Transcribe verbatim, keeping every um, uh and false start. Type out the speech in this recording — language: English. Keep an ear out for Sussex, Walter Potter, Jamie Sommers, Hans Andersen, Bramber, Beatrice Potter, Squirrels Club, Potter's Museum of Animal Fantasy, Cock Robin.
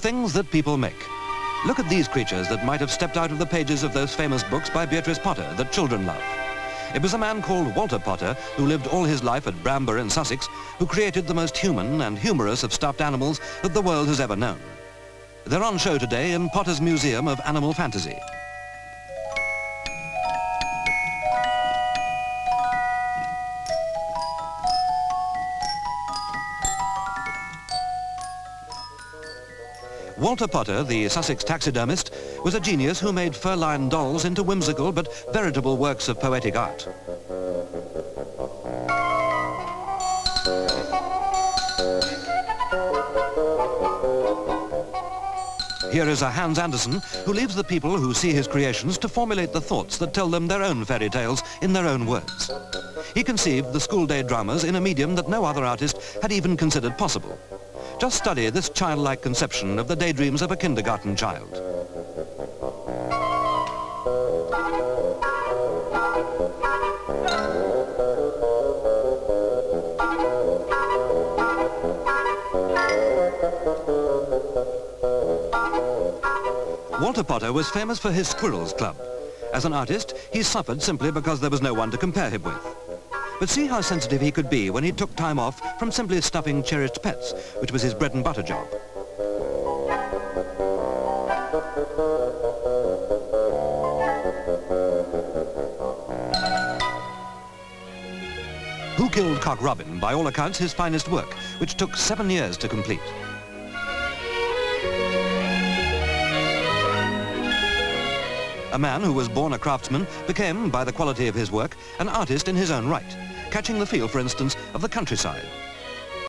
things that people make. Look at these creatures that might have stepped out of the pages of those famous books by Beatrice Potter that children love. It was a man called Walter Potter, who lived all his life at Bramber in Sussex, who created the most human and humorous of stuffed animals that the world has ever known. They're on show today in Potter's Museum of Animal Fantasy. Walter Potter, the Sussex taxidermist, was a genius who made fur-lined dolls into whimsical but veritable works of poetic art. Here is a Hans Andersen who leaves the people who see his creations to formulate the thoughts that tell them their own fairy tales in their own words. He conceived the schoolday dramas in a medium that no other artist had even considered possible. Just study this childlike conception of the daydreams of a kindergarten child. Walter Potter was famous for his Squirrels Club. As an artist, he suffered simply because there was no one to compare him with. But see how sensitive he could be when he took time off from simply stuffing cherished pets, which was his bread and butter job. Who Killed Cock Robin, by all accounts his finest work, which took seven years to complete. A man who was born a craftsman became, by the quality of his work, an artist in his own right, catching the feel, for instance, of the countryside.